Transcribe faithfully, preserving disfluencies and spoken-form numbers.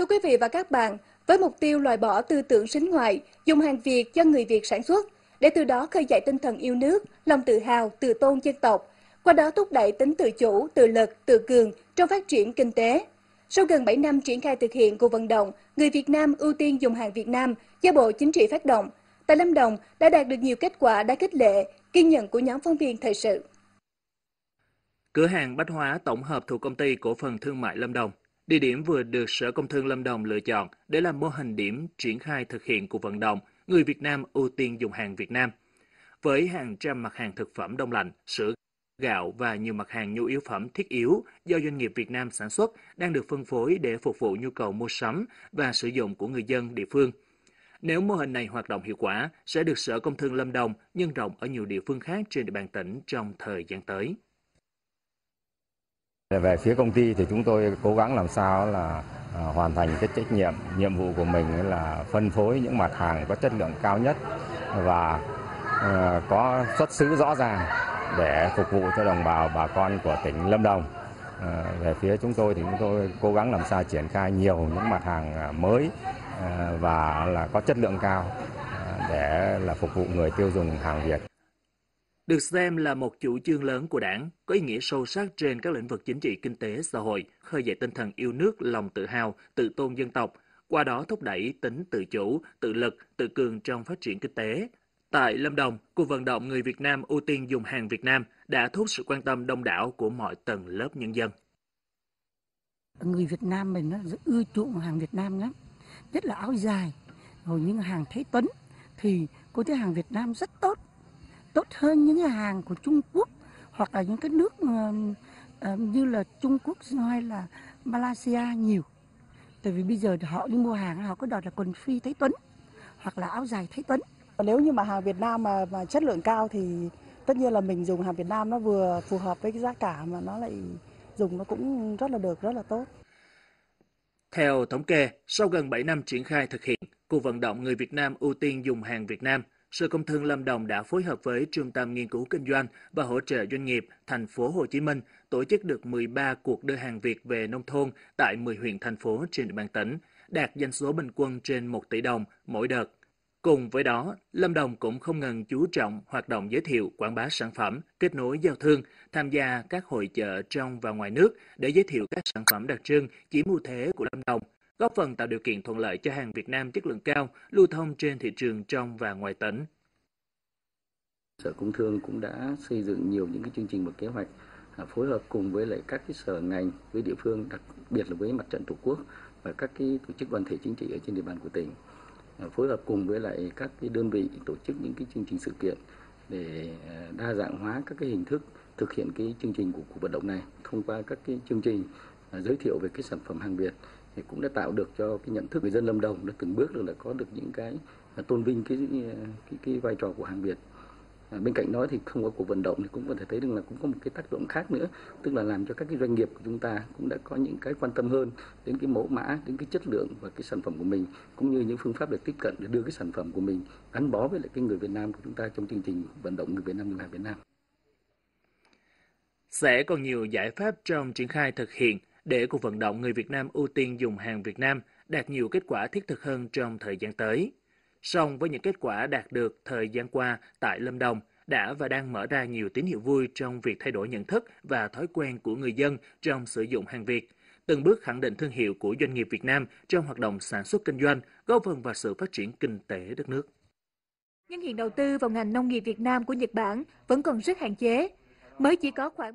Thưa quý vị và các bạn, với mục tiêu loại bỏ tư tưởng sính ngoại, dùng hàng Việt cho người Việt sản xuất, để từ đó khơi dậy tinh thần yêu nước, lòng tự hào, tự tôn dân tộc, qua đó thúc đẩy tính tự chủ, tự lực, tự cường trong phát triển kinh tế. Sau gần bảy năm triển khai thực hiện cuộc vận động Người Việt Nam ưu tiên dùng hàng Việt Nam do Bộ Chính trị phát động, tại Lâm Đồng đã đạt được nhiều kết quả đáng khích lệ, ghi nhận của nhóm phóng viên thời sự. Cửa hàng bách hóa tổng hợp thuộc Công ty Cổ phần Thương mại Lâm Đồng, địa điểm vừa được Sở Công Thương Lâm Đồng lựa chọn để làm mô hình điểm triển khai thực hiện cuộc vận động Người Việt Nam ưu tiên dùng hàng Việt Nam. Với hàng trăm mặt hàng thực phẩm đông lạnh, sữa, gạo và nhiều mặt hàng nhu yếu phẩm thiết yếu do doanh nghiệp Việt Nam sản xuất đang được phân phối để phục vụ nhu cầu mua sắm và sử dụng của người dân địa phương. Nếu mô hình này hoạt động hiệu quả, sẽ được Sở Công Thương Lâm Đồng nhân rộng ở nhiều địa phương khác trên địa bàn tỉnh trong thời gian tới. Về phía công ty thì chúng tôi cố gắng làm sao là hoàn thành cái trách nhiệm, nhiệm vụ của mình là phân phối những mặt hàng có chất lượng cao nhất và có xuất xứ rõ ràng để phục vụ cho đồng bào bà con của tỉnh Lâm Đồng. Về phía chúng tôi thì chúng tôi cố gắng làm sao triển khai nhiều những mặt hàng mới và là có chất lượng cao để là phục vụ người tiêu dùng hàng Việt. Được xem là một chủ trương lớn của Đảng, có ý nghĩa sâu sắc trên các lĩnh vực chính trị, kinh tế, xã hội, khơi dậy tinh thần yêu nước, lòng tự hào, tự tôn dân tộc, qua đó thúc đẩy tính tự chủ, tự lực, tự cường trong phát triển kinh tế. Tại Lâm Đồng, cuộc vận động Người Việt Nam ưu tiên dùng hàng Việt Nam đã thu hút sự quan tâm đông đảo của mọi tầng lớp nhân dân. Người Việt Nam mình nó ưa chuộng hàng Việt Nam lắm, nhất là áo dài, rồi những hàng Thái Tuấn thì cô thấy hàng Việt Nam rất tốt. Tốt hơn những hàng của Trung Quốc hoặc là những cái nước như là Trung Quốc hay là Malaysia nhiều. Tại vì bây giờ họ đi mua hàng họ có đòi là quần phi Thái Tuấn hoặc là áo dài Thái Tuấn. Nếu như mà hàng Việt Nam mà, mà chất lượng cao thì tất nhiên là mình dùng hàng Việt Nam nó vừa phù hợp với cái giá cả mà nó lại dùng nó cũng rất là được, rất là tốt. Theo thống kê, sau gần bảy năm triển khai thực hiện cuộc vận động Người Việt Nam ưu tiên dùng hàng Việt Nam, Sở Công Thương Lâm Đồng đã phối hợp với Trung tâm Nghiên cứu Kinh doanh và Hỗ trợ Doanh nghiệp thành phố Hồ Chí Minh tổ chức được mười ba cuộc đưa hàng Việt về nông thôn tại mười huyện thành phố trên địa bàn tỉnh, đạt doanh số bình quân trên một tỷ đồng mỗi đợt. Cùng với đó, Lâm Đồng cũng không ngừng chú trọng hoạt động giới thiệu, quảng bá sản phẩm, kết nối giao thương, tham gia các hội chợ trong và ngoài nước để giới thiệu các sản phẩm đặc trưng chiếm ưu thế của Lâm Đồng, góp phần tạo điều kiện thuận lợi cho hàng Việt Nam chất lượng cao lưu thông trên thị trường trong và ngoài tỉnh. Sở Công Thương cũng đã xây dựng nhiều những cái chương trình và kế hoạch phối hợp cùng với lại các cái sở ngành với địa phương, đặc biệt là với Mặt trận Tổ quốc và các cái tổ chức đoàn thể chính trị ở trên địa bàn của tỉnh, phối hợp cùng với lại các cái đơn vị tổ chức những cái chương trình sự kiện để đa dạng hóa các cái hình thức thực hiện cái chương trình của cuộc vận động này thông qua các cái chương trình giới thiệu về cái sản phẩm hàng Việt. Thì cũng đã tạo được cho cái nhận thức người dân Lâm Đồng đã từng bước được là có được những cái tôn vinh cái cái, cái vai trò của hàng Việt. À, bên cạnh đó thì không có cuộc vận động thì cũng có thể thấy được là cũng có một cái tác động khác nữa, tức là làm cho các cái doanh nghiệp của chúng ta cũng đã có những cái quan tâm hơn đến cái mẫu mã, đến cái chất lượng và cái sản phẩm của mình, cũng như những phương pháp để tiếp cận để đưa cái sản phẩm của mình gắn bó với lại cái người Việt Nam của chúng ta trong chương trình vận động Người Việt Nam dùng hàng Việt Nam. Sẽ còn nhiều giải pháp trong triển khai thực hiện để cuộc vận động Người Việt Nam ưu tiên dùng hàng Việt Nam đạt nhiều kết quả thiết thực hơn trong thời gian tới. Song với những kết quả đạt được thời gian qua tại Lâm Đồng đã và đang mở ra nhiều tín hiệu vui trong việc thay đổi nhận thức và thói quen của người dân trong sử dụng hàng Việt, từng bước khẳng định thương hiệu của doanh nghiệp Việt Nam trong hoạt động sản xuất kinh doanh, góp phần vào sự phát triển kinh tế đất nước. Nhưng hiện đầu tư vào ngành nông nghiệp Việt Nam của Nhật Bản vẫn còn rất hạn chế, mới chỉ có khoảng